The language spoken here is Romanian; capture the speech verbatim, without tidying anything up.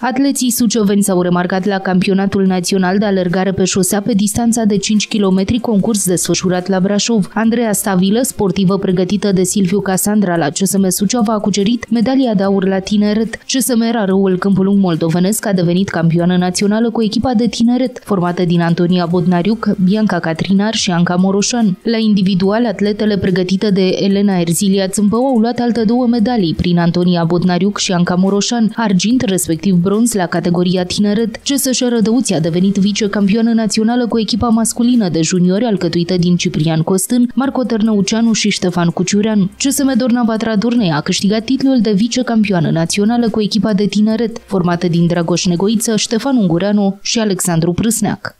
Atleții suceveni s-au remarcat la Campionatul Național de Alergare pe șosea pe distanța de cinci kilometri, concurs desfășurat la Brașov. Andreea Stavilă, sportivă pregătită de Silviu Casandra la C S M Suceava, a cucerit medalia de aur la tineret. C S M Râul Câmpulung Moldovenesc a devenit campioană națională cu echipa de tineret, formată din Antonia Bodnariuc, Bianca Catrinar și Anca Moroșan. La individual, atletele pregătite de Elena Erzilia Țîmpău au luat alte două medalii, prin Antonia Bodnariuc și Anca Moroșan, argint respectiv bronz la categoria tineret. C S Ș Rădăuți a devenit vicecampioană națională cu echipa masculină de juniori alcătuită din Ciprian Costân, Marco Târnăuceanu și Ștefan Cuciurean. C S M Dorna a câștigat titlul de vicecampioană națională cu echipa de tineret, formată din Dragoș Negoiță, Ștefan Ungureanu și Alexandru Prâsneac.